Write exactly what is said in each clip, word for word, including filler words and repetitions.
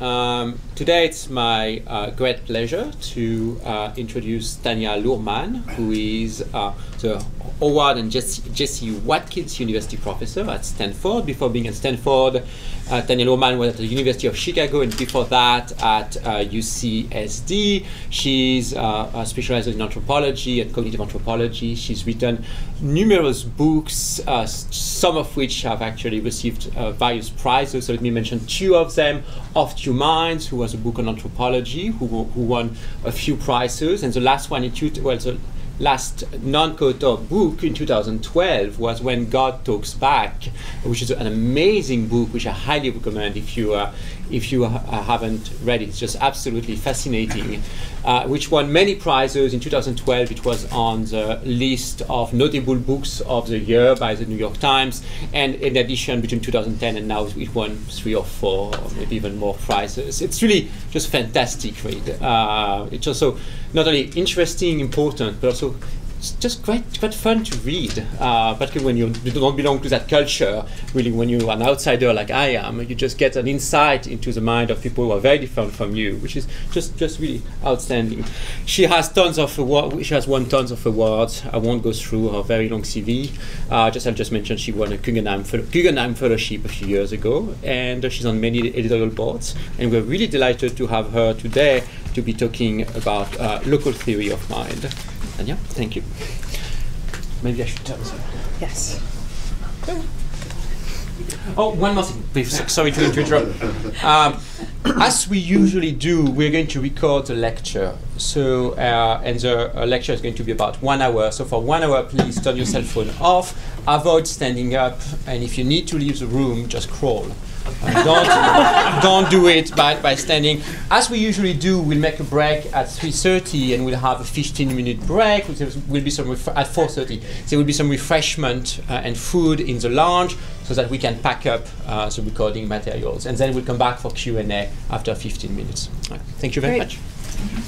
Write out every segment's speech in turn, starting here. Um, today it's my uh, great pleasure to uh, introduce Tanya Luhrmann, who is uh, the Howard and Jesse, Jesse Watkins University Professor at Stanford. Before being at Stanford, uh, Tanya Luhrmann was at the University of Chicago, and before that at uh, U C S D. She's uh, uh, specialized in anthropology and cognitive anthropology. She's written numerous books, uh, some of which have actually received uh, various prizes. So let me mention two of them. Of Two Minds, who was a book on anthropology, who, who won a few prizes, and the last one, in well, the last non-co-author book in two thousand twelve was When God Talks Back, which is an amazing book, which I highly recommend if you uh, if you uh, haven't read it. It's just absolutely fascinating, uh, which won many prizes. In two thousand twelve, it was on the list of notable books of the year by the New York Times, and in addition, between two thousand ten and now, it won three or four, or maybe even more prizes. It's really just fantastic read. Uh, it's also not only interesting, important, but also it's just quite, quite fun to read, uh, particularly when you don't belong to that culture. Really, when you're an outsider like I am, you just get an insight into the mind of people who are very different from you, which is just, just really outstanding. She has tons of awards. She has won tons of awards. I won't go through her very long C V. Uh, just I'll just mention she won a Guggenheim, Guggenheim Fellowship a few years ago, and she's on many editorial boards. And we're really delighted to have her today to be talking about uh, local theory of mind. Tanya, thank you. Maybe I should tell us. Yes. Oh, one more thing. Sorry to interrupt. Um, as we usually do, we're going to record the lecture. So, uh, and the uh, lecture is going to be about one hour. So for one hour, please turn your cell phone off, avoid standing up, and if you need to leave the room, just crawl. Uh, don't, don't do it by, by standing. As we usually do, we'll make a break at three thirty and we'll have a fifteen minute break. There will be some, at four thirty, there will be some refreshment uh, and food in the lounge so that we can pack up uh, the recording materials. And then we'll come back for Q and A after fifteen minutes. Right. Thank you very great. much.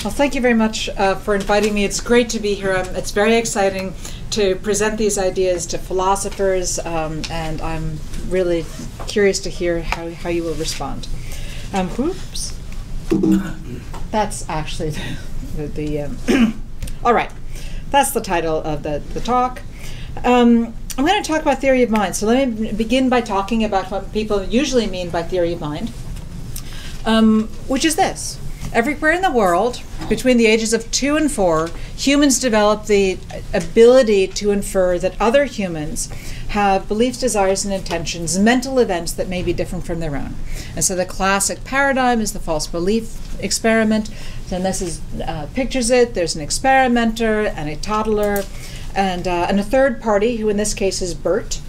Well, thank you very much uh, for inviting me. It's great to be here. Um, it's very exciting to present these ideas to philosophers, um, and I'm really curious to hear how, how you will respond. Um, oops. That's actually the... the, the um all right. That's the title of the, the talk. Um, I'm going to talk about theory of mind. So let me begin by talking about what people usually mean by theory of mind, um, which is this. Everywhere in the world, between the ages of two and four, humans develop the ability to infer that other humans have beliefs, desires, and intentions, mental events that may be different from their own. And so the classic paradigm is the false belief experiment. And this is, uh, pictures it. There's an experimenter and a toddler and, uh, and a third party, who in this case is Bert.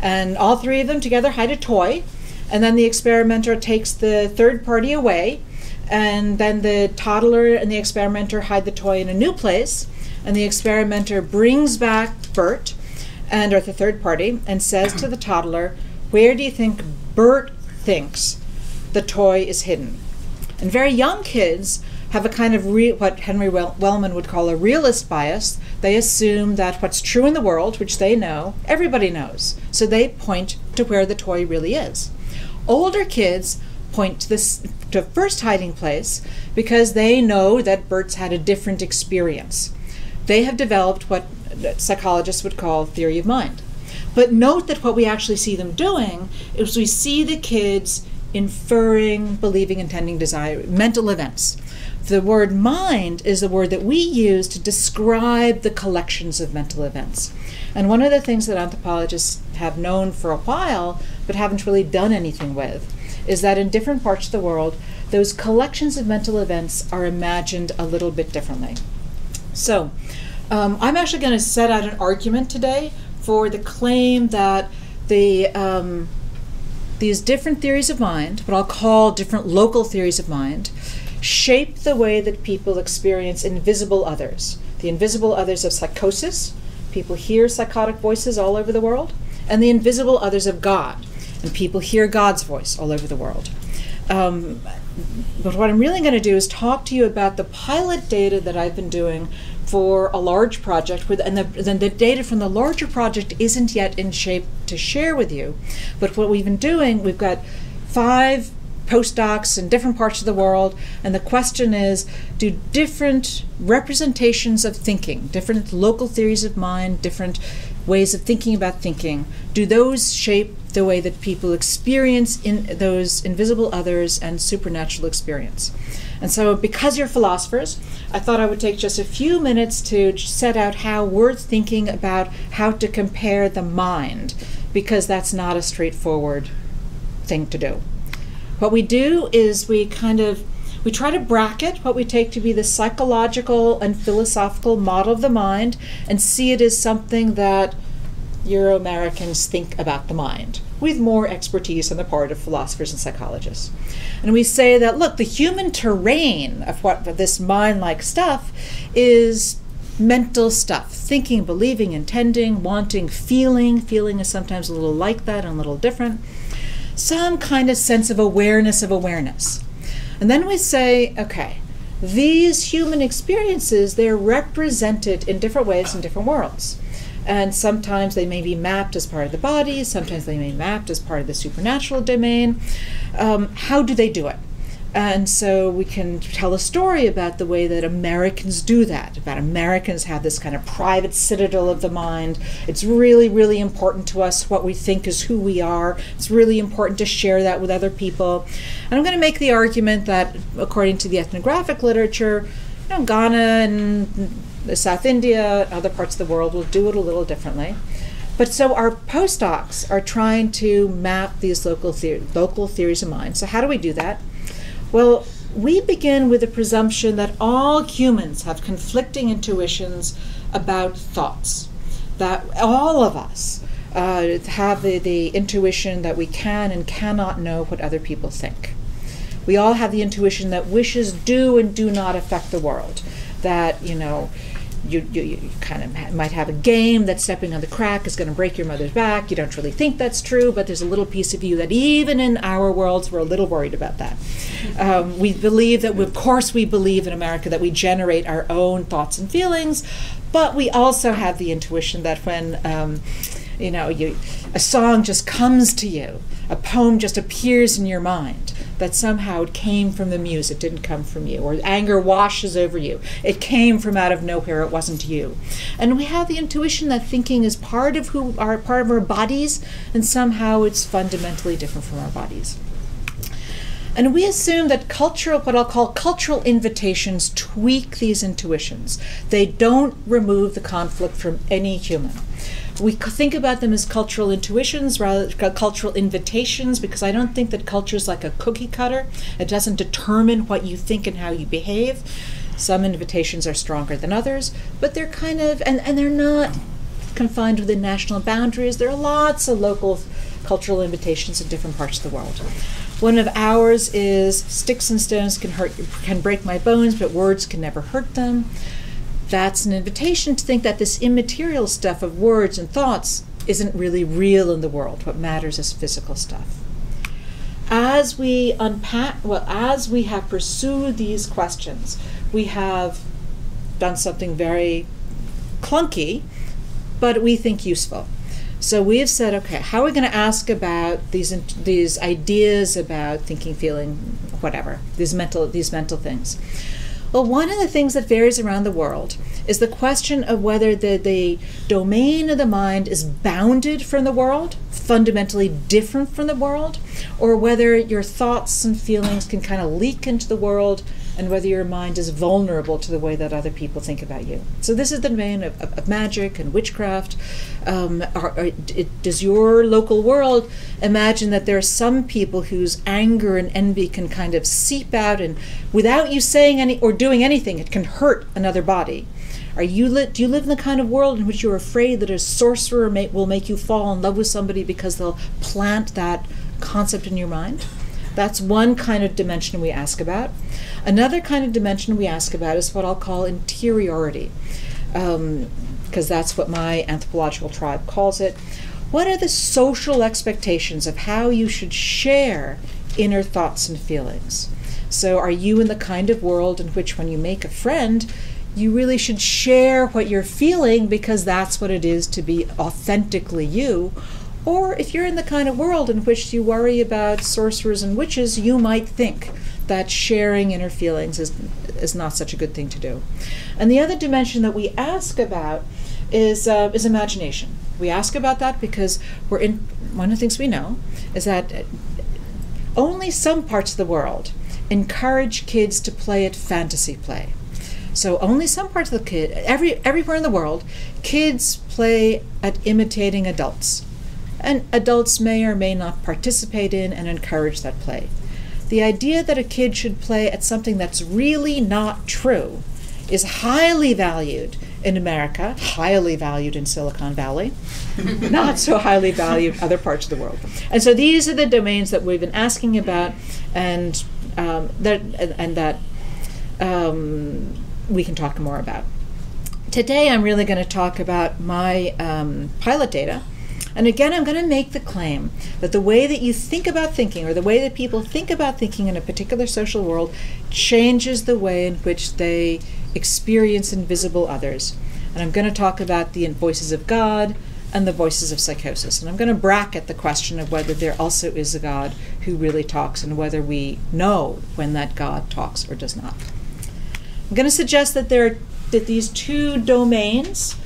And all three of them together hide a toy. And then the experimenter takes the third party away. And then the toddler and the experimenter hide the toy in a new place, and the experimenter brings back Bert, and or the third party, and says to the toddler, "Where do you think Bert thinks the toy is hidden?" And very young kids have a kind of re what Henry Wel Wellman would call a realist bias. They assume that what's true in the world, which they know, everybody knows. So they point to where the toy really is. Older kids point to this to first hiding place because they know that Bert's had a different experience. They have developed what psychologists would call theory of mind. But note that what we actually see them doing is we see the kids inferring, believing, intending, desire, mental events. The word mind is the word that we use to describe the collections of mental events. And one of the things that anthropologists have known for a while but haven't really done anything with is that in different parts of the world, those collections of mental events are imagined a little bit differently. So um, I'm actually going to set out an argument today for the claim that the, um, these different theories of mind, what I'll call different local theories of mind, shape the way that people experience invisible others, the invisible others of psychosis. People hear psychotic voices all over the world, and the invisible others of God. And people hear God's voice all over the world. Um, but what I'm really going to do is talk to you about the pilot data that I've been doing for a large project, with, and then the data from the larger project isn't yet in shape to share with you. But what we've been doing, we've got five postdocs in different parts of the world, and the question is, do different representations of thinking, different local theories of mind, different ways of thinking about thinking, do those shape the way that people experience in those invisible others and supernatural experience? And so, because you're philosophers, I thought I would take just a few minutes to set out how we're thinking about how to compare the mind, because that's not a straightforward thing to do. What we do is we kind of, we try to bracket what we take to be the psychological and philosophical model of the mind and see it as something that Euro-Americans think about the mind, with more expertise on the part of philosophers and psychologists. And we say that, look, the human terrain of what of this mind-like stuff is mental stuff, thinking, believing, intending, wanting, feeling. Feeling is sometimes a little like that and a little different. Some kind of sense of awareness of awareness. And then we say, okay, these human experiences, they're represented in different ways in different worlds. And sometimes they may be mapped as part of the body, sometimes they may be mapped as part of the supernatural domain. Um, how do they do it? And so we can tell a story about the way that Americans do that, about Americans have this kind of private citadel of the mind. It's really, really important to us what we think is who we are. It's really important to share that with other people. And I'm going to make the argument that, according to the ethnographic literature, you know, Ghana and South India, other parts of the world will do it a little differently. But so our postdocs are trying to map these local, the local theories of mind. So how do we do that? Well, we begin with the presumption that all humans have conflicting intuitions about thoughts, that all of us uh, have the, the intuition that we can and cannot know what other people think. We all have the intuition that wishes do and do not affect the world, that, you know, You, you, you kind of ha might have a game that stepping on the crack is going to break your mother's back. You don't really think that's true, but there's a little piece of you that even in our worlds, we're a little worried about that. Um, we believe that, we, of course, we believe in America that we generate our own thoughts and feelings, but we also have the intuition that when, um, you know, you, a song just comes to you, a poem just appears in your mind, that somehow it came from the muse, it didn't come from you, or anger washes over you, it came from out of nowhere, it wasn't you. And we have the intuition that thinking is part of who are part of our bodies, and somehow it's fundamentally different from our bodies. And we assume that cultural, what I'll call cultural invitations, tweak these intuitions. They don't remove the conflict from any human. We think about them as cultural intuitions rather than cultural invitations, because I don't think that culture is like a cookie cutter. It doesn't determine what you think and how you behave. Some invitations are stronger than others, but they're kind of, and, and they're not confined within national boundaries. There are lots of local cultural invitations in different parts of the world. One of ours is sticks and stones can hurt, can break my bones, but words can never hurt them. That's an invitation to think that this immaterial stuff of words and thoughts isn't really real in the world. What matters is physical stuff. As we unpack, well, as we have pursued these questions, we have done something very clunky, but we think useful. So we have said, okay, how are we going to ask about these these ideas about thinking, feeling, whatever, these mental these mental things? Well, one of the things that varies around the world is the question of whether the, the domain of the mind is bounded from the world, fundamentally different from the world, or whether your thoughts and feelings can kind of leak into the world, and whether your mind is vulnerable to the way that other people think about you. So this is the domain of, of, of magic and witchcraft. Um, are, are, it, does your local world imagine that there are some people whose anger and envy can kind of seep out, and without you saying any or doing anything, it can hurt another body? Are you li do you live in the kind of world in which you're afraid that a sorcerer may, will make you fall in love with somebody because they'll plant that concept in your mind? That's one kind of dimension we ask about. Another kind of dimension we ask about is what I'll call interiority, um, because that's what my anthropological tribe calls it. What are the social expectations of how you should share inner thoughts and feelings? So are you in the kind of world in which when you make a friend, you really should share what you're feeling because that's what it is to be authentically you? Or if you're in the kind of world in which you worry about sorcerers and witches, you might think that sharing inner feelings is, is not such a good thing to do. And the other dimension that we ask about is, uh, is imagination. We ask about that because we're in, one of the things we know is that only some parts of the world encourage kids to play at fantasy play. So only some parts of the kid, every, everywhere in the world, kids play at imitating adults. And adults may or may not participate in and encourage that play. The idea that a kid should play at something that's really not true is highly valued in America, highly valued in Silicon Valley, not so highly valued in other parts of the world. And so these are the domains that we've been asking about, and um, that, and, and that um, we can talk more about. Today I'm really going to talk about my um, pilot data. And again, I'm going to make the claim that the way that you think about thinking, or the way that people think about thinking in a particular social world, changes the way in which they experience and visible others. And I'm going to talk about the voices of God and the voices of psychosis. And I'm going to bracket the question of whether there also is a God who really talks, and whether we know when that God talks or does not. I'm going to suggest that there are, that these two domains,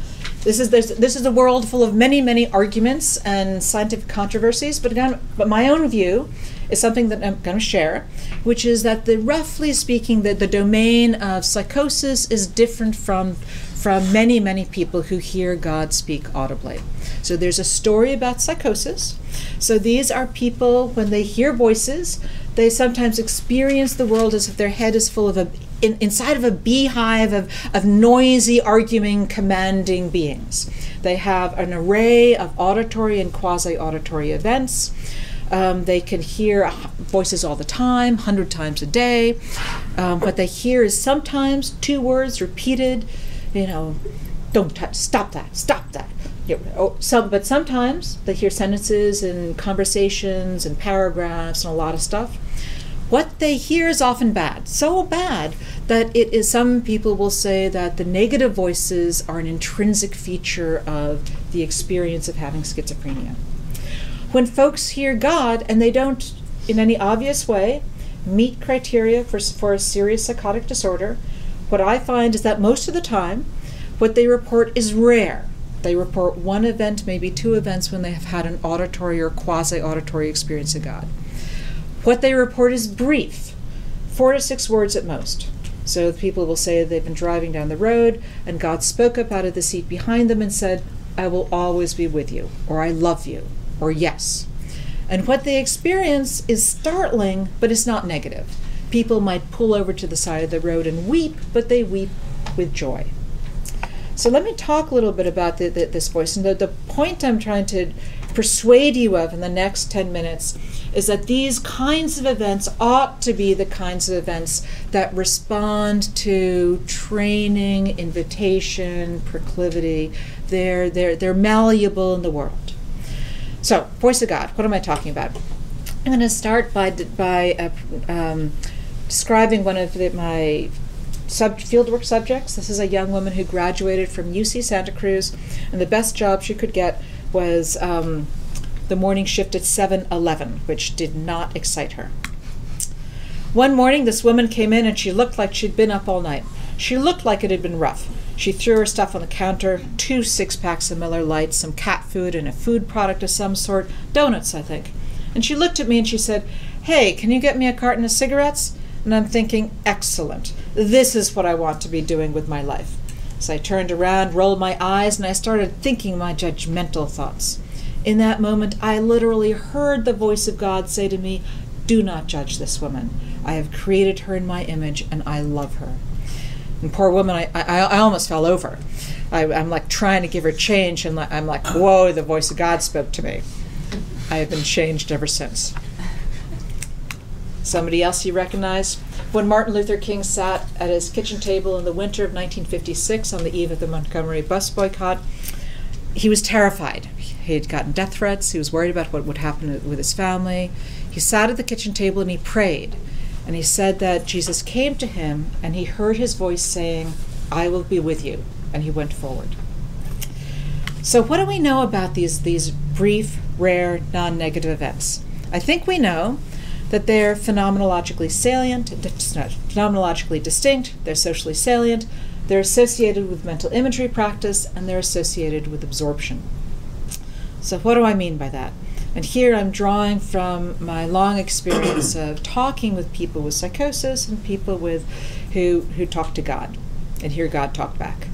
This is, this, this is a world full of many, many arguments and scientific controversies, but, again, but my own view is something that I'm going to share, which is that, the, roughly speaking, that the domain of psychosis is different from, from many, many people who hear God speak audibly. So there's a story about psychosis. So these are people, when they hear voices, they sometimes experience the world as if their head is full of a In, inside of a beehive of, of noisy, arguing, commanding beings. They have an array of auditory and quasi-auditory events. Um, they can hear voices all the time, a hundred times a day. Um, what they hear is sometimes two words repeated, you know, don't touch, stop that, stop that. You know, some, but sometimes they hear sentences and conversations and paragraphs and a lot of stuff. What they hear is often bad, so bad that it is, some people will say that the negative voices are an intrinsic feature of the experience of having schizophrenia. When folks hear God and they don't, in any obvious way, meet criteria for, for a serious psychotic disorder, what I find is that most of the time, what they report is rare. They report one event, maybe two events, when they have had an auditory or quasi-auditory experience of God. What they report is brief, four to six words at most. So people will say they've been driving down the road and God spoke up out of the seat behind them and said, "I will always be with you," or "I love you," or "yes." And what they experience is startling, but it's not negative. People might pull over to the side of the road and weep, but they weep with joy. So let me talk a little bit about the, the, this voice. And the, the point I'm trying to persuade you of in the next ten minutes is that these kinds of events ought to be the kinds of events that respond to training, invitation, proclivity. They're, they're, they're malleable in the world. So, voice of God, what am I talking about? I'm going to start by, by uh, um, describing one of the, my Sub fieldwork subjects. This is a young woman who graduated from U C Santa Cruz, and the best job she could get was um, the morning shift at seven eleven, which did not excite her. One morning, this woman came in, and she looked like she'd been up all night. She looked like it had been rough. She threw her stuff on the counter, two six-packs of Miller Lite, some cat food, and a food product of some sort, donuts, I think. And she looked at me, and she said, "Hey, can you get me a carton of cigarettes?" And I'm thinking, excellent. This is what I want to be doing with my life. So I turned around, rolled my eyes, and I started thinking my judgmental thoughts. In that moment, I literally heard the voice of God say to me, "Do not judge this woman. I have created her in my image, and I love her." And poor woman, I, I, I almost fell over. I, I'm like trying to give her change, and I'm like, whoa, the voice of God spoke to me. I have been changed ever since. Somebody else you recognize? When Martin Luther King sat at his kitchen table in the winter of nineteen fifty-six on the eve of the Montgomery bus boycott, he was terrified. He had gotten death threats. He was worried about what would happen with his family. He sat at the kitchen table and he prayed. And he said that Jesus came to him and he heard his voice saying, "I will be with you." And he went forward. So what do we know about these, these brief, rare, non-negative events. I think we know that they're phenomenologically salient, phenomenologically distinct, they're socially salient, they're associated with mental imagery practice, and they're associated with absorption. So what do I mean by that? And here I'm drawing from my long experience of talking with people with psychosis and people with who, who talk to God and hear God talk back.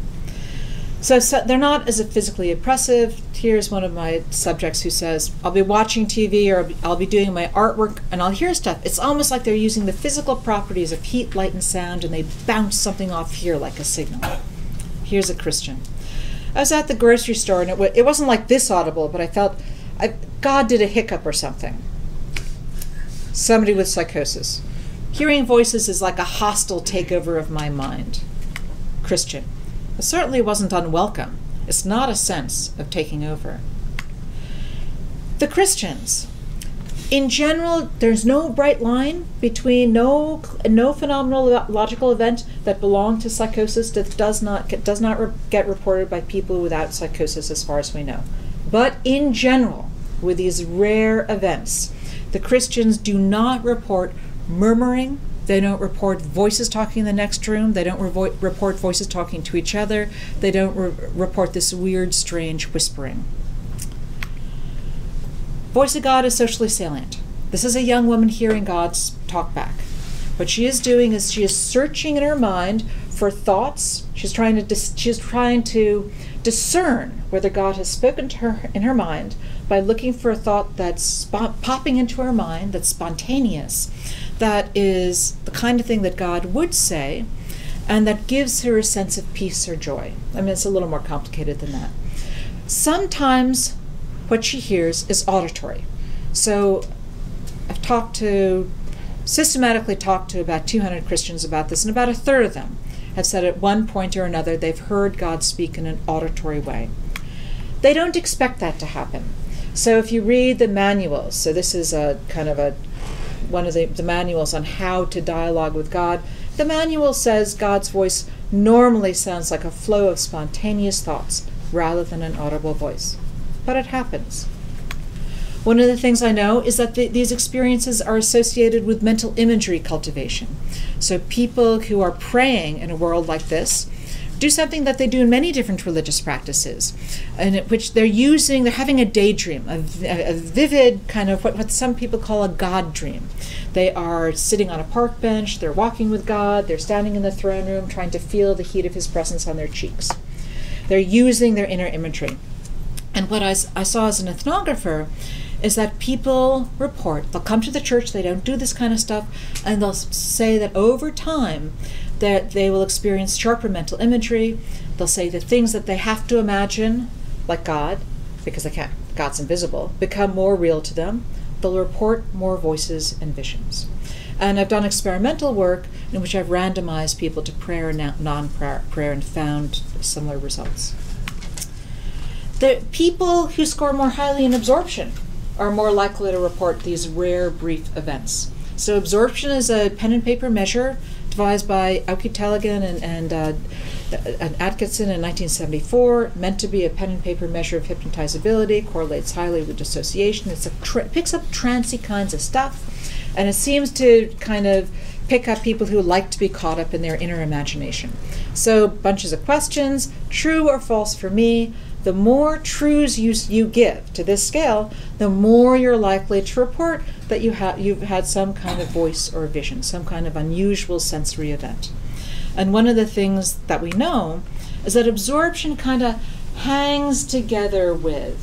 So, so they're not as physically oppressive. Here's one of my subjects who says, I'll be watching T V or I'll be, I'll be doing my artwork and I'll hear stuff. It's almost like they're using the physical properties of heat, light, and sound, and they bounce something off here like a signal. Here's a Christian. I was at the grocery store, and it, w it wasn't like this audible, but I felt I, God did a hiccup or something. Somebody with psychosis. Hearing voices is like a hostile takeover of my mind. Christian. It certainly wasn't unwelcome. It's not a sense of taking over. The Christians. In general, there's no bright line between no no phenomenological event that belongs to psychosis that does not get, does not re get reported by people without psychosis, as far as we know. But in general, with these rare events, the Christians do not report murmuring. They don't report voices talking in the next room. They don't report voices talking to each other. They don't re report this weird, strange whispering. Voice of God is socially salient. This is a young woman hearing God talk back. What she is doing is she is searching in her mind for thoughts. She's trying to dis she's trying to discern whether God has spoken to her in her mind by looking for a thought that's popping into her mind, that's spontaneous, that is the kind of thing that God would say, and that gives her a sense of peace or joy. I mean, it's a little more complicated than that. Sometimes what she hears is auditory. So I've talked to, systematically talked to about two hundred Christians about this, and about a third of them have said at one point or another they've heard God speak in an auditory way. They don't expect that to happen. So if you read the manuals, so this is a kind of a one of the, the manuals on how to dialogue with God, the manual says God's voice normally sounds like a flow of spontaneous thoughts rather than an audible voice. But it happens. One of the things I know is that th these experiences are associated with mental imagery cultivation. So people who are praying in a world like this do something that they do in many different religious practices, in which they're using, they're having a daydream, a, a vivid kind of what, what some people call a God dream. They are sitting on a park bench, they're walking with God, they're standing in the throne room trying to feel the heat of his presence on their cheeks. They're using their inner imagery. And what I, I saw as an ethnographer is that people report, they'll come to the church, they don't do this kind of stuff, and they'll say that over time that they will experience sharper mental imagery. They'll say the things that they have to imagine, like God, because they can't, God's invisible, become more real to them. They'll report more voices and visions. And I've done experimental work in which I've randomized people to prayer and non-prayer prayer and found similar results. The people who score more highly in absorption are more likely to report these rare, brief events. So absorption is a pen and paper measure devised by Tellegen and, and, uh, and Atkinson in nineteen seventy-four, meant to be a pen and paper measure of hypnotizability, correlates highly with dissociation. It's a tra picks up trancy kinds of stuff, and it seems to kind of pick up people who like to be caught up in their inner imagination. So bunches of questions, true or false for me. The more truths you, you give to this scale, the more you're likely to report that you ha you've had some kind of voice or vision, some kind of unusual sensory event. And one of the things that we know is that absorption kind of hangs together with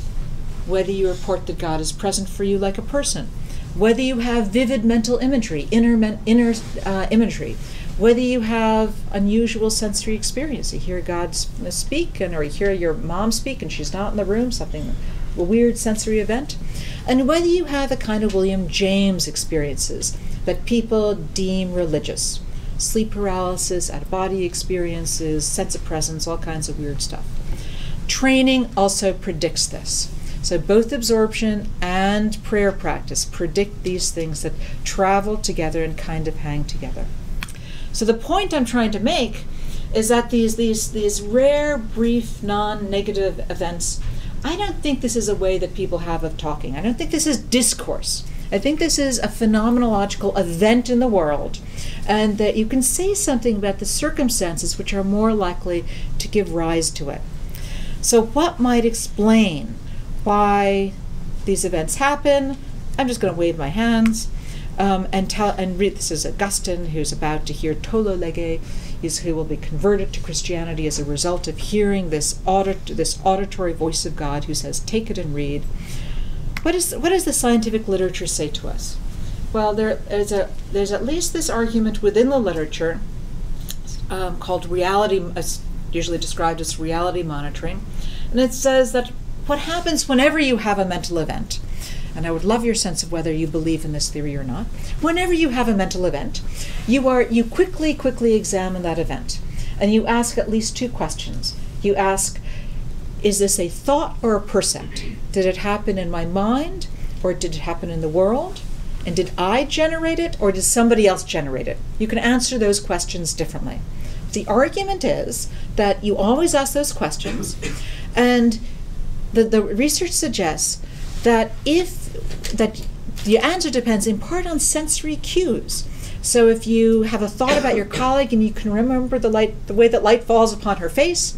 whether you report that God is present for you like a person, whether you have vivid mental imagery, inner, men inner uh, imagery, whether you have unusual sensory experience. You hear God speak, and or you hear your mom speak and she's not in the room, something, a weird sensory event, and whether you have the kind of William James experiences that people deem religious, sleep paralysis, out-of-body experiences, sense of presence, all kinds of weird stuff. Training also predicts this. So both absorption and prayer practice predict these things that travel together and kind of hang together. So the point I'm trying to make is that these, these, these rare, brief, non-negative events I don't think this is a way that people have of talking. I don't think this is discourse. I think this is a phenomenological event in the world, and that you can say something about the circumstances which are more likely to give rise to it. So what might explain why these events happen? I'm just going to wave my hands um, and tell and read. This is Augustine, who's about to hear Tellegen, is who will be converted to Christianity as a result of hearing this audit this auditory voice of God, who says, "Take it and read." What is what does the scientific literature say to us? Well, there is a there's at least this argument within the literature um, called reality, uh, usually described as reality monitoring, and it says that what happens whenever you have a mental event, and I would love your sense of whether you believe in this theory or not. Whenever you have a mental event, you are you quickly quickly examine that event, and you ask at least two questions. You ask, is this a thought or a percept? Did it happen in my mind, or did it happen in the world? And did I generate it, or did somebody else generate it? You can answer those questions differently. The argument is that you always ask those questions, and the, the research suggests that if that the answer depends in part on sensory cues. So if you have a thought about your colleague and you can remember the light, the way that light falls upon her face,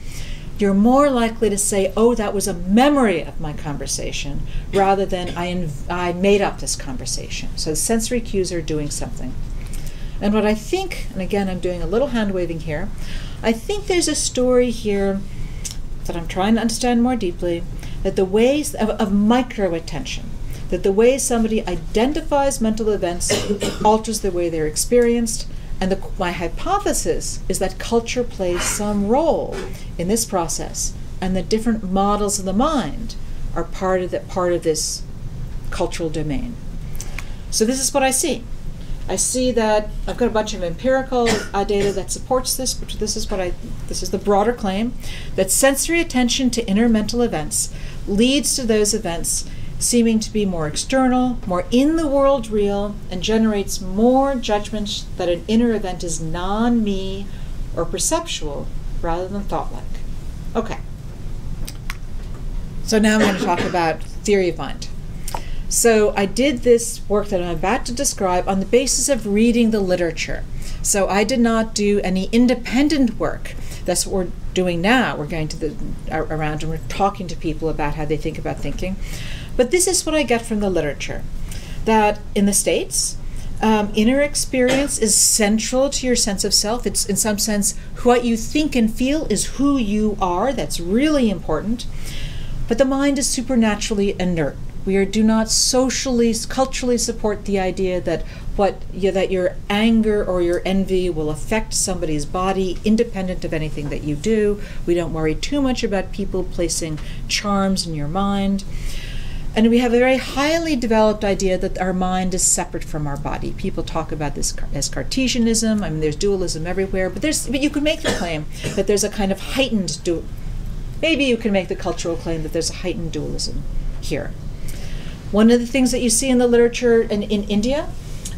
you're more likely to say, oh, that was a memory of my conversation, rather than I, inv I made up this conversation. So the sensory cues are doing something. And what I think, and again, I'm doing a little hand-waving here, I think there's a story here that I'm trying to understand more deeply, that the ways of, of micro-attention, that the way somebody identifies mental events alters the way they're experienced. And the, my hypothesis is that culture plays some role in this process, and the different models of the mind are part of, the, part of this cultural domain. So this is what I see. I see that I've got a bunch of empirical uh, data that supports this, which this is what I, this is the broader claim, that sensory attention to inner mental events leads to those events seeming to be more external, more in the world real, and generates more judgment that an inner event is non-me or perceptual rather than thought-like. Okay. So now I'm going to talk about theory of mind. So I did this work that I'm about to describe on the basis of reading the literature. So I did not do any independent work. That's what we're doing now. We're going to the around and we're talking to people about how they think about thinking. But this is what I get from the literature, that in the States, um, inner experience is central to your sense of self. It's, in some sense, what you think and feel is who you are. That's really important. But the mind is supernaturally inert. We are, do not socially, culturally support the idea that, what, you, that your anger or your envy will affect somebody's body independent of anything that you do. We don't worry too much about people placing charms in your mind. And we have a very highly developed idea that our mind is separate from our body. People talk about this as Cartesianism. I mean, there's dualism everywhere, but there's but you can make the claim that there's a kind of heightened dual. Maybe you can make the cultural claim that there's a heightened dualism here. One of the things that you see in the literature in, in India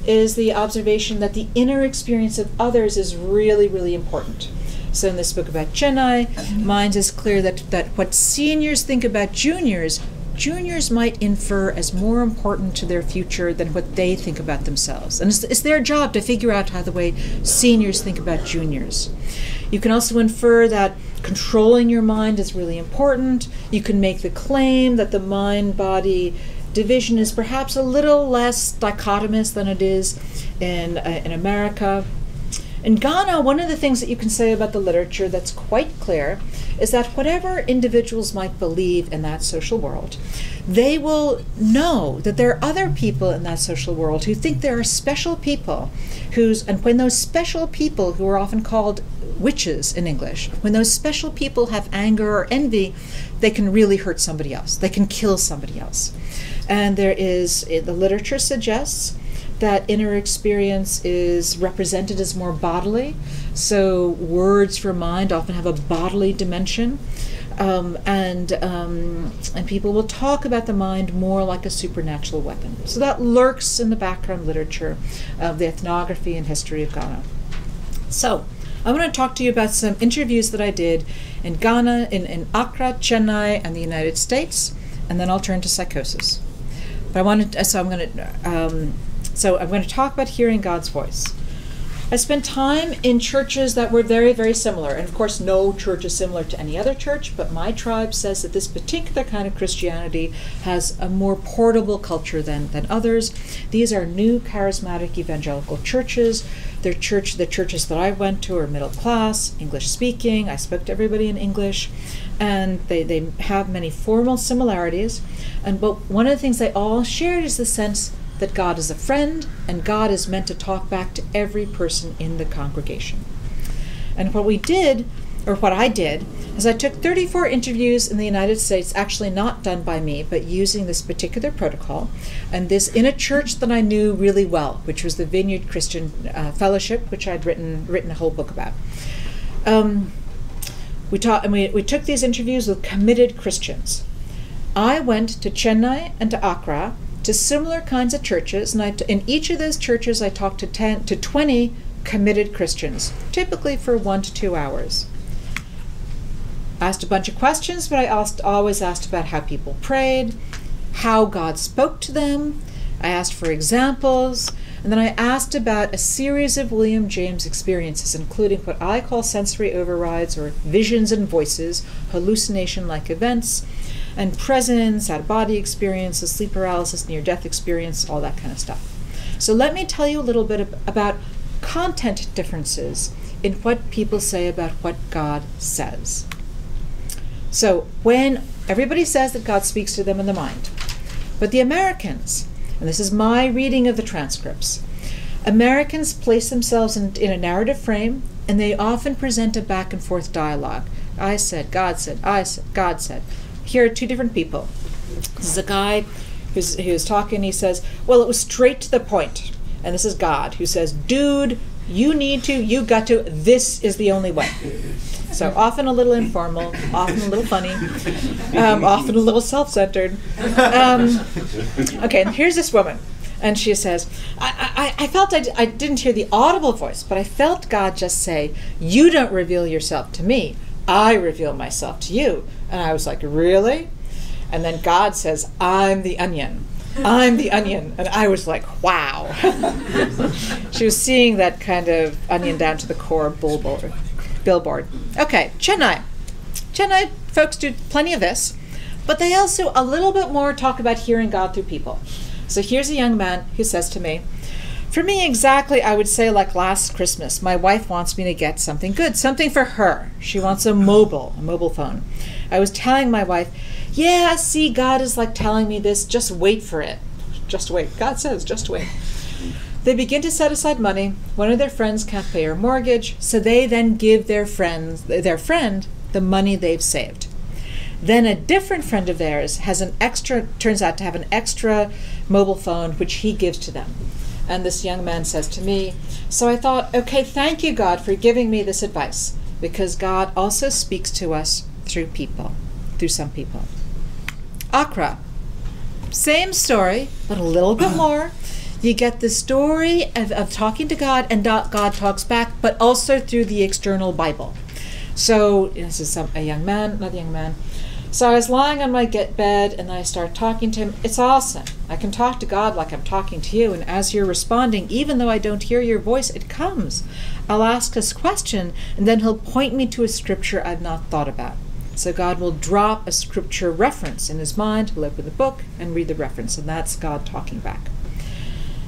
is the observation that the inner experience of others is really, really important. So in this book about Chennai, mind is clear that, that what seniors think about juniors juniors might infer as more important to their future than what they think about themselves. And it's, it's their job to figure out how the way seniors think about juniors. You can also infer that controlling your mind is really important. You can make the claim that the mind-body division is perhaps a little less dichotomous than it is in, uh, in America. In Ghana, one of the things that you can say about the literature that's quite clear is that whatever individuals might believe in that social world, they will know that there are other people in that social world who think there are special people who's, and when those special people, who are often called witches in English, when those special people have anger or envy, they can really hurt somebody else. They can kill somebody else. And there is, the literature suggests that inner experience is represented as more bodily. So words for mind often have a bodily dimension. Um, and, um, and people will talk about the mind more like a supernatural weapon. So that lurks in the background literature of the ethnography and history of Ghana. So I want to talk to you about some interviews that I did in Ghana, in, in Accra, Chennai, and the United States, and then I'll turn to psychosis. But I wanted, so I'm going to, um, so I'm going to talk about hearing God's voice. I spent time in churches that were very, very similar, and of course no church is similar to any other church, but my tribe says that this particular kind of Christianity has a more portable culture than, than others. These are new charismatic evangelical churches. Their church, the churches that I went to are middle class, English speaking. I spoke to everybody in English, and they, they have many formal similarities. And but one of the things they all shared is the sense that God is a friend, and God is meant to talk back to every person in the congregation. And what we did, or what I did, is I took thirty-four interviews in the United States, actually not done by me, but using this particular protocol, and this in a church that I knew really well, which was the Vineyard Christian uh, Fellowship, which I'd written written a whole book about. Um, we taught, and we, we took these interviews with committed Christians. I went to Chennai and to Accra, to similar kinds of churches, and I t in each of those churches I talked to ten to twenty committed Christians, typically for one to two hours. I asked a bunch of questions, but I asked, always asked about how people prayed, how God spoke to them. I asked for examples, and then I asked about a series of William James experiences, including what I call sensory overrides, or visions and voices, hallucination-like events, and presence, out-of-body experiences, sleep paralysis, near-death experience, all that kind of stuff. So let me tell you a little bit ab about content differences in what people say about what God says. So when everybody says that God speaks to them in the mind, but the Americans, and this is my reading of the transcripts, Americans place themselves in, in a narrative frame, and they often present a back-and-forth dialogue. I said, God said, I said, God said. Here are two different people. This is a guy who's, who's talking. He says, well, it was straight to the point. And this is God, who says, dude, you need to, you got to, this is the only way. So often a little informal, often a little funny, um, often a little self-centered. Um, okay, and here's this woman. And she says, I, I, I felt I, d I didn't hear the audible voice, but I felt God just say, you don't reveal yourself to me. I reveal myself to you. And I was like, really? And then God says, I'm the onion. I'm the onion. And I was like, wow. She was seeing that kind of onion down to the core billboard. billboard. Okay, Chennai. Chennai folks do plenty of this, but they also a little bit more talk about hearing God through people. So here's a young man who says to me, for me, exactly, I would say like last Christmas, my wife wants me to get something good, something for her. She wants a mobile, a mobile phone. I was telling my wife, yeah, see, God is like telling me this, just wait for it. Just wait. God says, just wait. They begin to set aside money. One of their friends can't pay her mortgage, so they then give their, friends, their friend the money they've saved. Then a different friend of theirs has an extra, turns out to have an extra mobile phone, which he gives to them. And this young man says to me, so I thought, okay, thank you, God, for giving me this advice, because God also speaks to us through people, through some people. Accra, same story, but a little bit more. You get the story of, of talking to God, and God talks back, but also through the external Bible. So this is some, a young man, another young man. So I was lying on my get bed, and I start talking to him. It's awesome. I can talk to God like I'm talking to you, and as you're responding, even though I don't hear your voice, it comes. I'll ask this question, and then he'll point me to a scripture I've not thought about. So God will drop a scripture reference in his mind. He'll open the book and read the reference, and that's God talking back.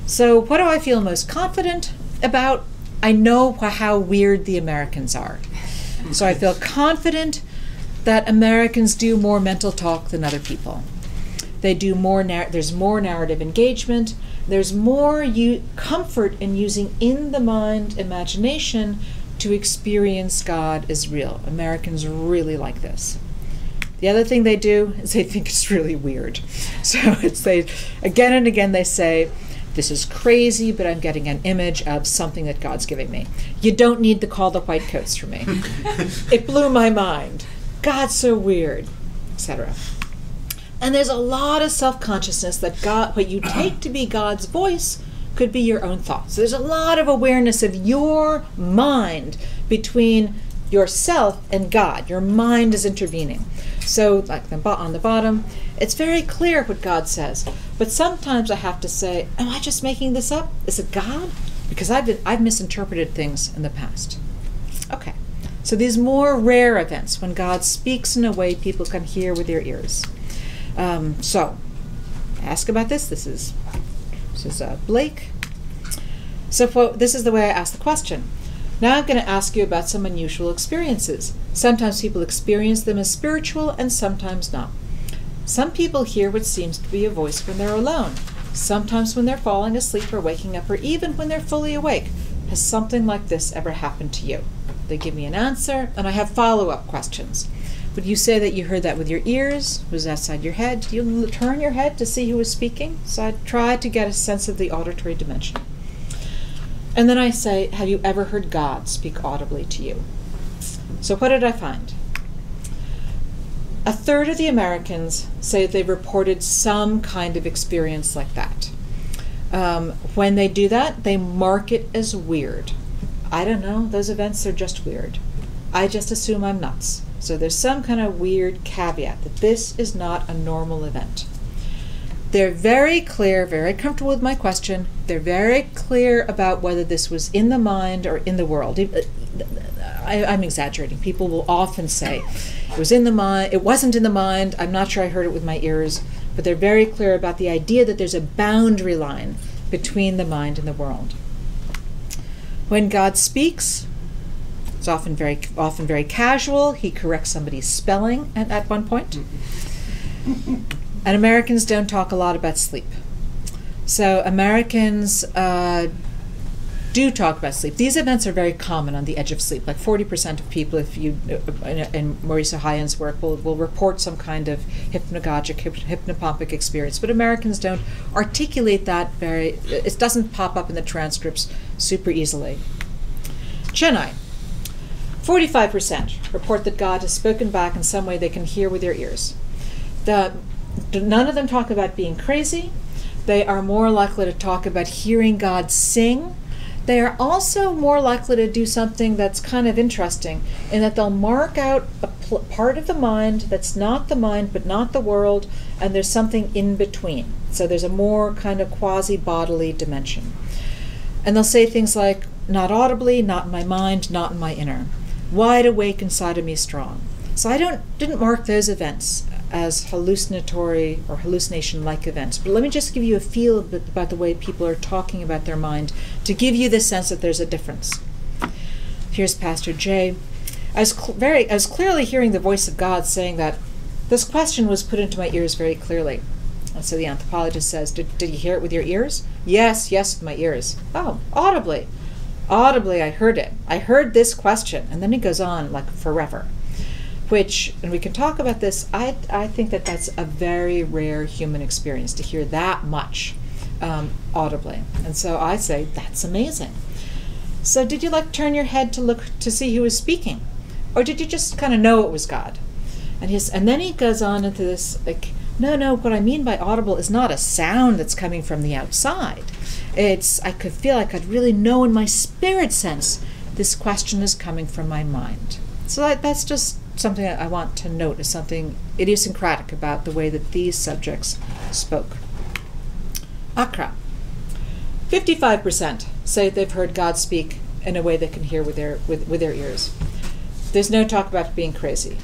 So what do I feel most confident about? I know how weird the Americans are. So I feel confident that Americans do more mental talk than other people. They do more, nar there's more narrative engagement, there's more u comfort in using in the mind imagination to experience God as real. Americans really like this. The other thing they do is they think it's really weird. So it's they, again and again they say, this is crazy, but I'm getting an image of something that God's giving me. You don't need to call the white coats for me. It blew my mind. God's so weird, et cetera. And there's a lot of self-consciousness that God, what you take to be God's voice could be your own thoughts. So there's a lot of awareness of your mind between yourself and God. Your mind is intervening. So like the, on the bottom, it's very clear what God says. But sometimes I have to say, am I just making this up? Is it God? Because I've, been, I've misinterpreted things in the past. Okay, so these more rare events when God speaks in a way people can hear with their ears. Um, so ask about this. This is, this is uh, Blake. So for, this is the way I ask the question. Now I'm going to ask you about some unusual experiences. Sometimes people experience them as spiritual and sometimes not. Some people hear what seems to be a voice when they're alone, sometimes when they're falling asleep or waking up, or even when they're fully awake. Has something like this ever happened to you? They give me an answer, and I have follow-up questions. Would you say that you heard that with your ears? Was that side your head? Did you turn your head to see who was speaking? So I try to get a sense of the auditory dimension. And then I say, have you ever heard God speak audibly to you? So what did I find? A third of the Americans say they've reported some kind of experience like that. Um, when they do that, they mark it as weird. I don't know, those events are just weird. I just assume I'm nuts. So there's some kind of weird caveat that this is not a normal event. They're very clear, very comfortable with my question. They're very clear about whether this was in the mind or in the world. I, I'm exaggerating. People will often say, it was in the mind, it wasn't in the mind, I'm not sure I heard it with my ears. But they're very clear about the idea that there's a boundary line between the mind and the world. When God speaks, it's often very, often very casual. He corrects somebody's spelling at, at one point. And Americans don't talk a lot about sleep. So Americans uh, do talk about sleep. These events are very common on the edge of sleep. Like forty percent of people, if you, in Mauricio Hyan's work, will, will report some kind of hypnagogic, hypnopompic experience. But Americans don't articulate that very, it doesn't pop up in the transcripts super easily. Chennai, forty-five percent report that God has spoken back in some way they can hear with their ears. The None of them talk about being crazy. They are more likely to talk about hearing God sing. They are also more likely to do something that's kind of interesting in that they'll mark out a part of the mind that's not the mind but not the world, and there's something in between. So there's a more kind of quasi-bodily dimension. And they'll say things like, not audibly, not in my mind, not in my inner. Wide awake inside of me strong. So I don't didn't mark those events as hallucinatory or hallucination-like events. But let me just give you a feel about the way people are talking about their mind to give you the sense that there's a difference. Here's Pastor Jay. I was, cl very, I was clearly hearing the voice of God saying that this question was put into my ears very clearly. And so the anthropologist says, did, did you hear it with your ears? Yes, yes, with my ears. Oh, audibly. Audibly, I heard it. I heard this question. And then he goes on like forever. Which, and we can talk about this, I, I think that that's a very rare human experience, to hear that much um, audibly. And so I say, that's amazing. So did you like turn your head to look to see who was speaking? Or did you just kind of know it was God? And, his, and then he goes on into this, like, no, no, what I mean by audible is not a sound that's coming from the outside. It's, I could feel like I'd really know in my spirit sense, this question is coming from my mind. So that, that's just something that I want to note is something idiosyncratic about the way that these subjects spoke. Accra. fifty-five percent say they've heard God speak in a way they can hear with their, with, with their ears. There's no talk about being crazy.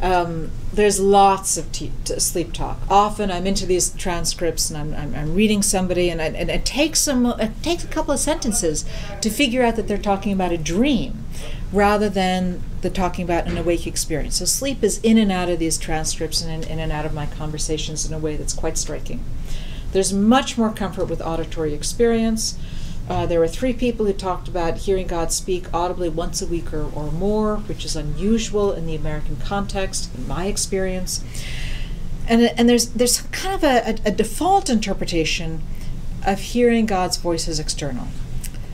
Um, there's lots of t t sleep talk. Often I'm into these transcripts and I'm, I'm, I'm reading somebody and, I, and it, takes some, it takes a couple of sentences to figure out that they're talking about a dream rather than the talking about an awake experience. So sleep is in and out of these transcripts and in, in and out of my conversations in a way that's quite striking. There's much more comfort with auditory experience. Uh, there were three people who talked about hearing God speak audibly once a week or, or more, which is unusual in the American context, in my experience. And, and there's, there's kind of a, a, a default interpretation of hearing God's voice as external.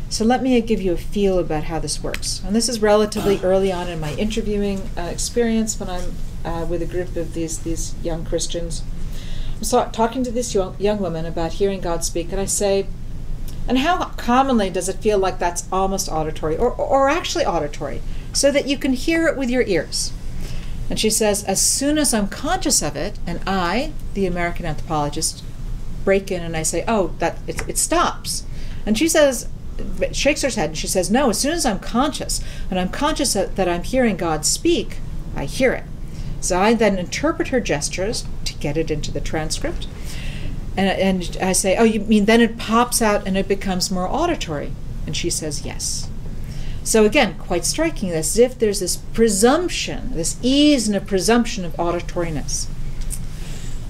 So let me give you a feel about how this works. And this is relatively early on in my interviewing uh, experience when I'm uh, with a group of these, these young Christians. I'm so, talking to this young, young woman about hearing God speak, and I say, And how commonly does it feel like that's almost auditory, or, or actually auditory, so that you can hear it with your ears? And she says, as soon as I'm conscious of it, and I, the American anthropologist, break in and I say, oh, that it, it stops. And she says, shakes her head, and she says, no, as soon as I'm conscious, and I'm conscious that I'm hearing God speak, I hear it. So I then interpret her gestures to get it into the transcript. And, and I say, oh, you mean then it pops out and it becomes more auditory? And she says, yes. So again, quite striking, as if there's this presumption, this ease and a presumption of auditoriness.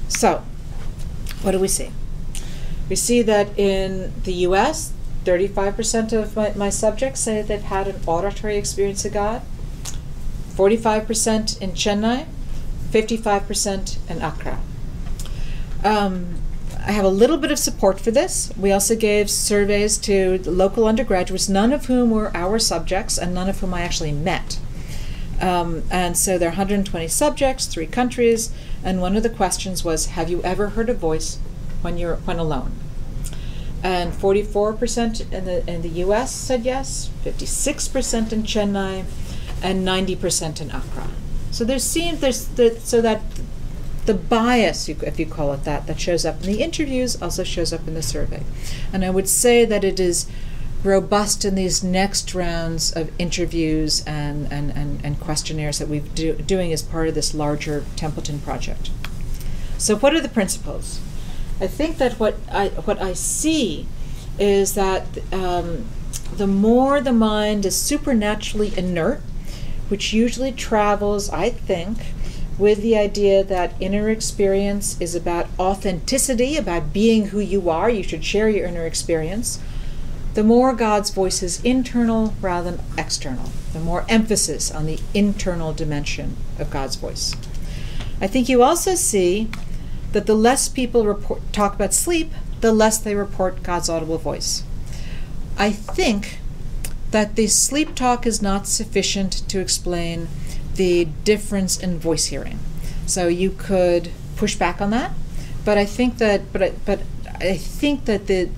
So what do we see? We see that in the U S, thirty-five percent of my, my subjects say they've had an auditory experience of God, forty-five percent in Chennai, fifty-five percent in Accra. Um, I have a little bit of support for this. We also gave surveys to local undergraduates, none of whom were our subjects and none of whom I actually met. Um, and so there are one hundred twenty subjects, three countries, and one of the questions was, have you ever heard a voice when you're when alone? And forty-four percent in the, in the U S said yes, fifty-six percent in Chennai, and ninety percent in Accra. So there seems, there's the, so that the bias, if you call it that, that shows up in the interviews also shows up in the survey. And I would say that it is robust in these next rounds of interviews and, and, and, and questionnaires that we're do, doing as part of this larger Templeton project. So what are the principles? I think that what I, what I see is that um, the more the mind is supernaturally inert, which usually travels, I think, with the idea that inner experience is about authenticity, about being who you are, you should share your inner experience, the more God's voice is internal rather than external, the more emphasis on the internal dimension of God's voice. I think you also see that the less people report, talk about sleep, the less they report God's audible voice. I think that the sleep talk is not sufficient to explain the difference in voice hearing. So you could push back on that, but I think that but I, but I think that the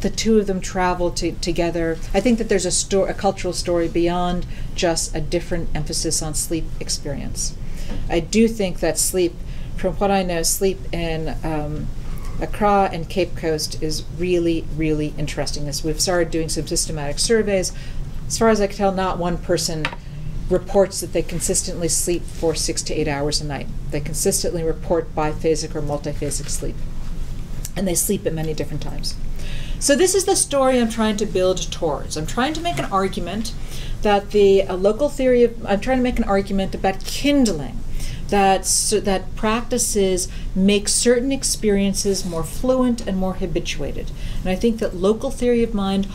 the two of them travel to, together. I think that there's a story, a cultural story beyond just a different emphasis on sleep experience. I do think that sleep, from what I know, sleep in um, Accra and Cape Coast is really, really interesting. As we've started doing some systematic surveys, as far as I can tell, not one person reports that they consistently sleep for six to eight hours a night. They consistently report biphasic or multiphasic sleep. And they sleep at many different times. So this is the story I'm trying to build towards. I'm trying to make an argument that the a local theory of, I'm trying to make an argument about kindling, that, so that practices make certain experiences more fluent and more habituated. And I think that local theory of mind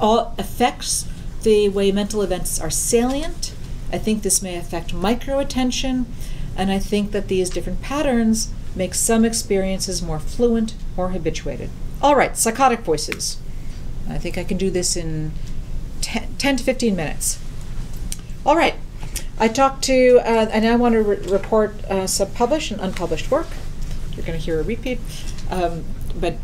all affects the way mental events are salient. I think this may affect micro-attention, and I think that these different patterns make some experiences more fluent or habituated. All right, psychotic voices. I think I can do this in ten to fifteen minutes. All right, I talked to, uh, and I want to re report uh, some published and unpublished work. You're going to hear a repeat, um, but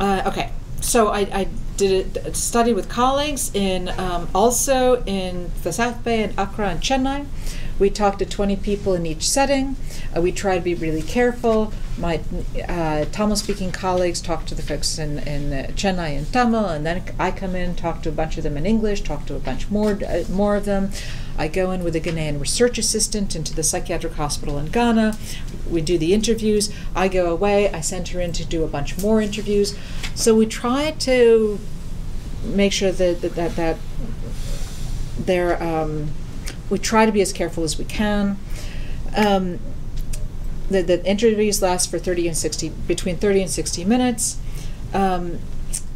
uh, okay. So I, I did a study with colleagues in um, also in the South Bay and Accra and Chennai. We talked to twenty people in each setting. Uh, we try to be really careful. My uh, Tamil-speaking colleagues talked to the folks in, in uh, Chennai in Tamil, and then I come in, talk to a bunch of them in English, talk to a bunch more, uh, more of them. I go in with a Ghanaian research assistant into the psychiatric hospital in Ghana. We do the interviews. I go away. I send her in to do a bunch more interviews. So we try to make sure that that, that, that they're... Um, we try to be as careful as we can. Um, the, the interviews last for thirty and sixty, between thirty and sixty minutes. Um,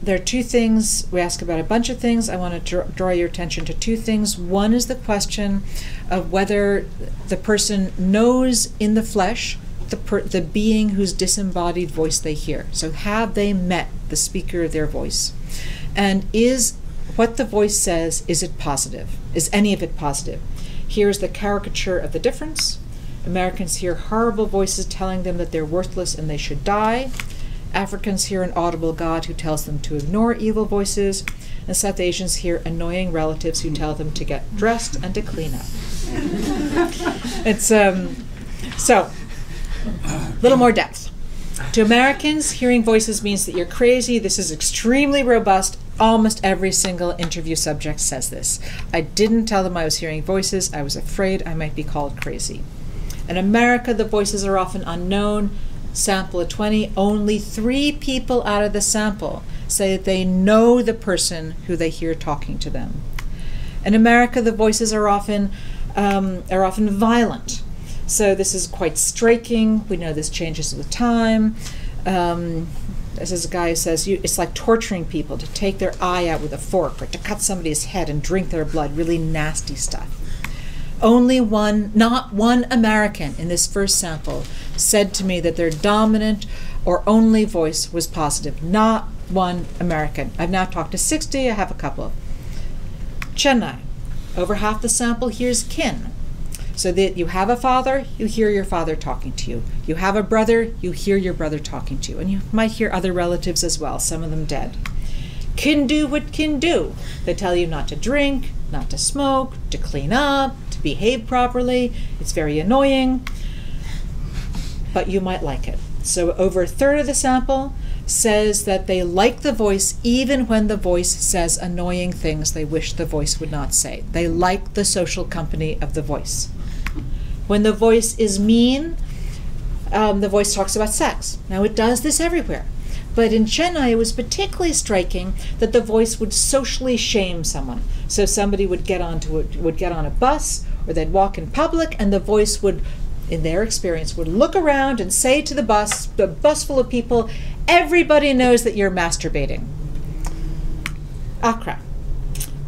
there are two things. We ask about a bunch of things. I want to dr draw your attention to two things. One is the question of whether the person knows in the flesh the, per the being whose disembodied voice they hear. So have they met the speaker of their voice? And is what the voice says, is it positive? Is any of it positive? Here's the caricature of the difference. Americans hear horrible voices telling them that they're worthless and they should die. Africans hear an audible God who tells them to ignore evil voices, and South Asians hear annoying relatives who tell them to get dressed and to clean up. It's um, so, a little more depth. To Americans, hearing voices means that you're crazy. This is extremely robust. Almost every single interview subject says this. I didn't tell them I was hearing voices. I was afraid I might be called crazy. In America, the voices are often unknown. Sample of twenty, only three people out of the sample say that they know the person who they hear talking to them. In America, the voices are often, um, are often violent. So this is quite striking. We know this changes with time. Um, this is a guy who says, you, it's like torturing people to take their eye out with a fork or to cut somebody's head and drink their blood, really nasty stuff. Only one, not one American in this first sample said to me that their dominant or only voice was positive. Not one American. I've now talked to sixty, I have a couple. Chennai, over half the sample hears kin. So that you have a father, you hear your father talking to you. You have a brother, you hear your brother talking to you. And you might hear other relatives as well, some of them dead. Kin do what kin do. They tell you not to drink, not to smoke, to clean up, to behave properly. It's very annoying, but you might like it. So over a third of the sample says that they like the voice even when the voice says annoying things they wish the voice would not say. They like the social company of the voice. When the voice is mean, um, the voice talks about sex. Now it does this everywhere. But in Chennai, it was particularly striking that the voice would socially shame someone. So somebody would get onto a, would get on a bus, or they'd walk in public, and the voice would, in their experience, would look around and say to the bus, the bus full of people, everybody knows that you're masturbating. Accra.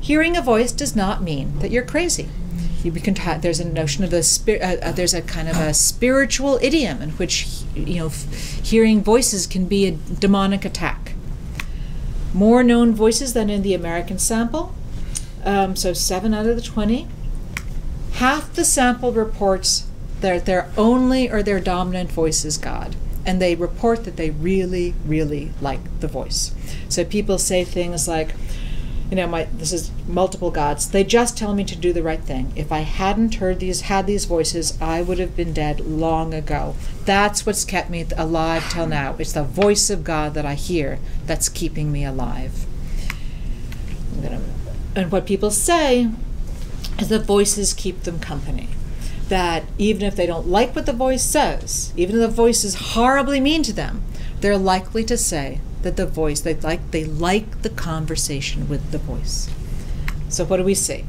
Hearing a voice does not mean that you're crazy. You can there's a notion of a uh, there's a kind of a spiritual idiom in which you know f hearing voices can be a demonic attack. More known voices than in the American sample, um, so seven out of the twenty. Half the sample reports that their only or their dominant voice is God, and they report that they really, really like the voice. So people say things like, you know, my, this is multiple gods. They just tell me to do the right thing. If I hadn't heard these, had these voices, I would have been dead long ago. That's what's kept me alive till now. It's the voice of God that I hear that's keeping me alive. I'm gonna, and what people say is the voices keep them company. That even if they don't like what the voice says, even if the voice is horribly mean to them, they're likely to say that the voice, they like, they like the conversation with the voice. So what do we see?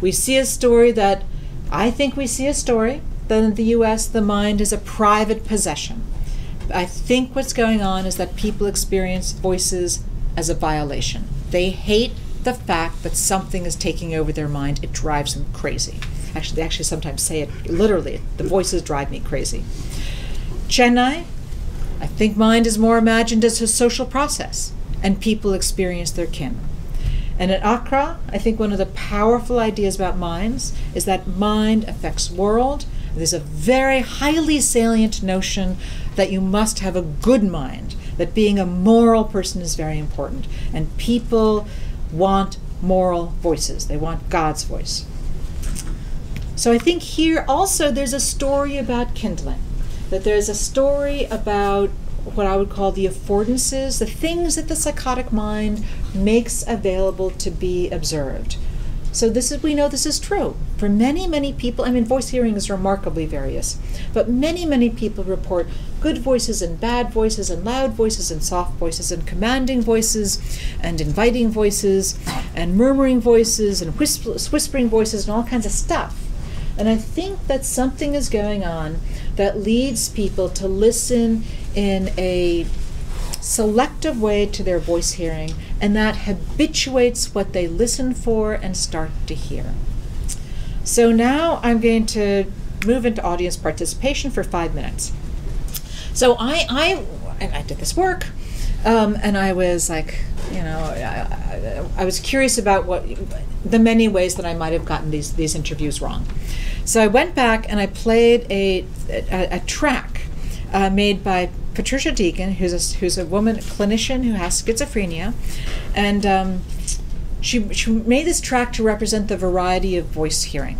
We see a story that, I think we see a story that in the U S the mind is a private possession. I think what's going on is that people experience voices as a violation. They hate the fact that something is taking over their mind. It drives them crazy. Actually, they actually sometimes say it literally, the voices drive me crazy. Chennai, I think mind is more imagined as a social process, and people experience their kin. And at Accra, I think one of the powerful ideas about minds is that mind affects world. There's a very highly salient notion that you must have a good mind, that being a moral person is very important. And people want moral voices. They want God's voice. So I think here also there's a story about kindling. That there's a story about what I would call the affordances, the things that the psychotic mind makes available to be observed. So this is, we know this is true. For many, many people, I mean, voice hearing is remarkably various, but many, many people report good voices and bad voices and loud voices and soft voices and commanding voices and inviting voices and murmuring voices and whis- whispering voices and all kinds of stuff. And I think that something is going on that leads people to listen in a selective way to their voice hearing, and that habituates what they listen for and start to hear. So now I'm going to move into audience participation for five minutes. So I, I, I did this work, um, and I was like, you know, I, I, I was curious about what the many ways that I might have gotten these, these interviews wrong. So I went back and I played a, a, a track uh, made by Patricia Deegan, who's a, who's a woman a clinician who has schizophrenia, and um, she, she made this track to represent the variety of voice hearing.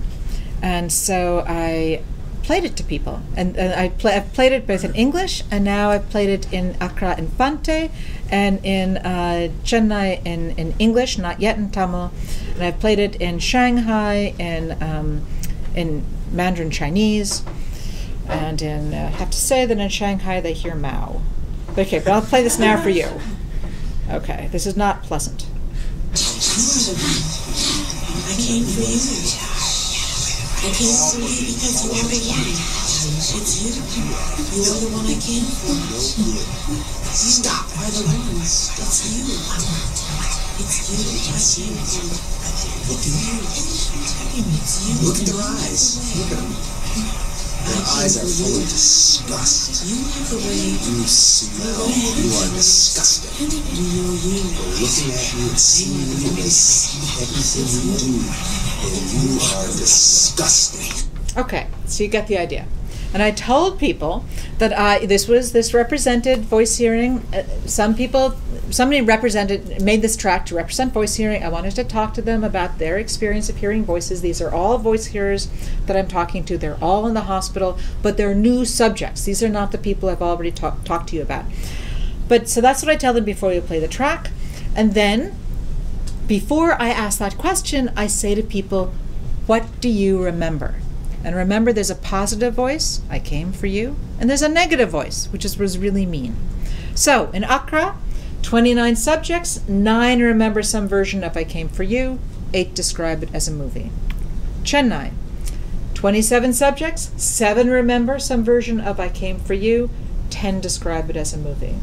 And so I played it to people, and, and I play, I've played it both in English, and now I've played it in Accra in Fante, and in uh, Chennai in, in English, not yet in Tamil, and I've played it in Shanghai in, um, in Mandarin Chinese, and in, uh, I have to say that in Shanghai they hear Mao. Okay, but I'll play this now for you. Okay, this is not pleasant. I came for you. I came for you because you never get it. It's you. You're the one I came for. Stop. You are the one. It's you. It's you. It's you. Look at you. Look at their eyes. Look at them. Their eyes are full of disgust. You have a way. You smell. You are disgusting. They're looking at you and seeing you and they see everything you do. You are disgusting. Okay, so you get the idea. And I told people that I this was this represented voice hearing. Uh, some people, somebody represented made this track to represent voice hearing. I wanted to talk to them about their experience of hearing voices. These are all voice hearers that I'm talking to. They're all in the hospital, but they're new subjects. These are not the people I've already talked talked to you about. But so that's what I tell them before you play the track, and then. Before I ask that question, I say to people, what do you remember? And remember, there's a positive voice, I came for you, and there's a negative voice, which is, was really mean. So in Accra, twenty-nine subjects, nine remember some version of I came for you, eight describe it as a movie. Chennai, twenty-seven subjects, seven remember some version of I came for you, ten describe it as a movie.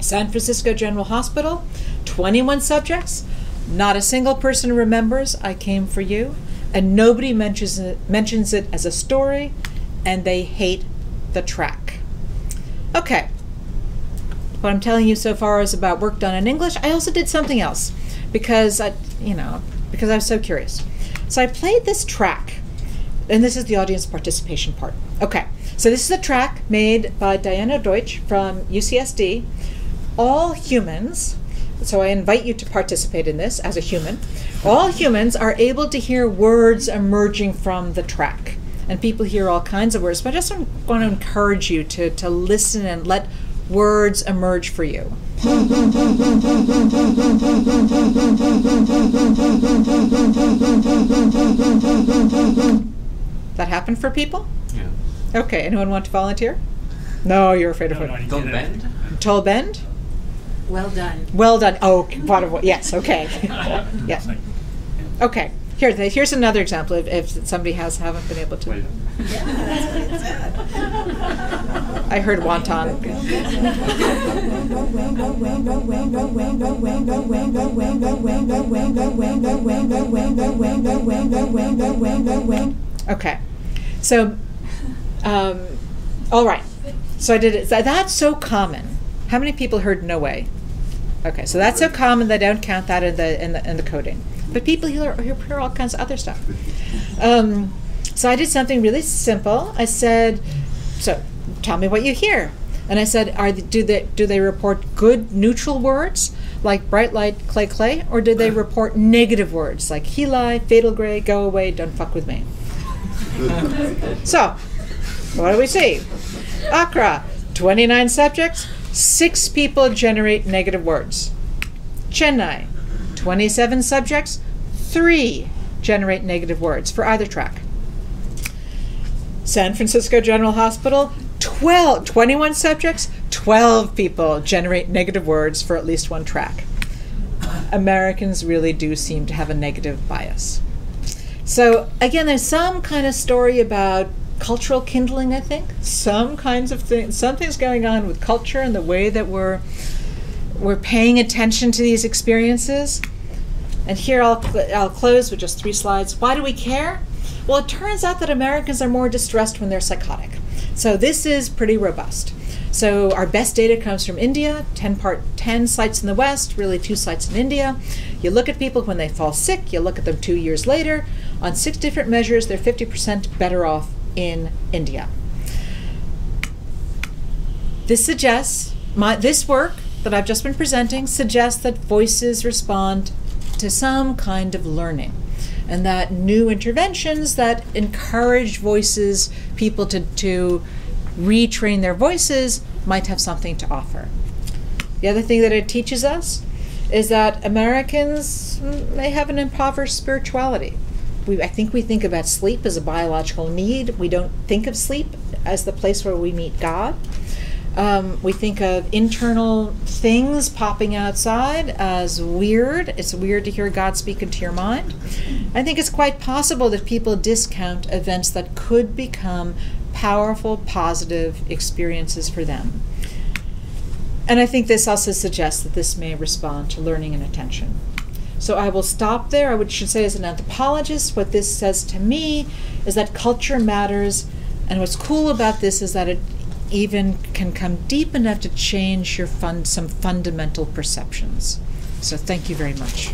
San Francisco General Hospital, twenty-one subjects, not a single person remembers I came for you, and nobody mentions it, mentions it as a story, and they hate the track. Okay, what I'm telling you so far is about work done in English. I also did something else because I, you know, because I was so curious. So I played this track, and this is the audience participation part. Okay, so this is a track made by Diana Deutsch from U C S D, All Humans. So I invite you to participate in this as a human. All humans are able to hear words emerging from the track. And people hear all kinds of words, but I just want to encourage you to, to listen and let words emerge for you. That happened for people? Yeah. Okay, anyone want to volunteer? No, you're afraid of no, what? Don't bend. Tall bend? Well done. Well done. Oh, okay. Yes, okay. Yeah. Okay. Here, here's another example if, if somebody has haven't been able to. Wait. I heard wonton. Okay. So, um, all right. So I did it. That's so common. How many people heard no way? Okay, so that's so common they don't count that in the in the, in the coding. But people hear, hear all kinds of other stuff. Um, so I did something really simple. I said, "So tell me what you hear." And I said, "Are the, do they do they report good neutral words like bright light, clay clay, or do they report negative words like heli, fatal gray, go away, don't fuck with me?" So what do we see? Accra, twenty-nine subjects. Six people generate negative words. Chennai, twenty-seven subjects, three generate negative words for either track. San Francisco General Hospital, twelve, twenty-one subjects, twelve people generate negative words for at least one track. Americans really do seem to have a negative bias. So again, there's some kind of story about cultural kindling, I think. Some kinds of things, something's going on with culture and the way that we're we're paying attention to these experiences. And here I'll cl I'll close with just three slides. Why do we care? Well, it turns out that Americans are more distressed when they're psychotic. So this is pretty robust. So our best data comes from India, ten part ten sites in the West, really two sites in India. You look at people when they fall sick, you look at them two years later. On six different measures, they're fifty percent better off in India. This suggests, my, this work that I've just been presenting suggests that voices respond to some kind of learning, and that new interventions that encourage voices, people to, to retrain their voices, might have something to offer. The other thing that it teaches us is that Americans may have an impoverished spirituality. We, I think we think about sleep as a biological need. We don't think of sleep as the place where we meet God. Um, we think of internal things popping outside as weird. It's weird to hear God speak into your mind. I think it's quite possible that people discount events that could become powerful, positive experiences for them. And I think this also suggests that this may respond to learning and attention. So I will stop there. I should say, as an anthropologist, what this says to me is that culture matters. And what's cool about this is that it even can come deep enough to change your fun, some fundamental perceptions. So thank you very much.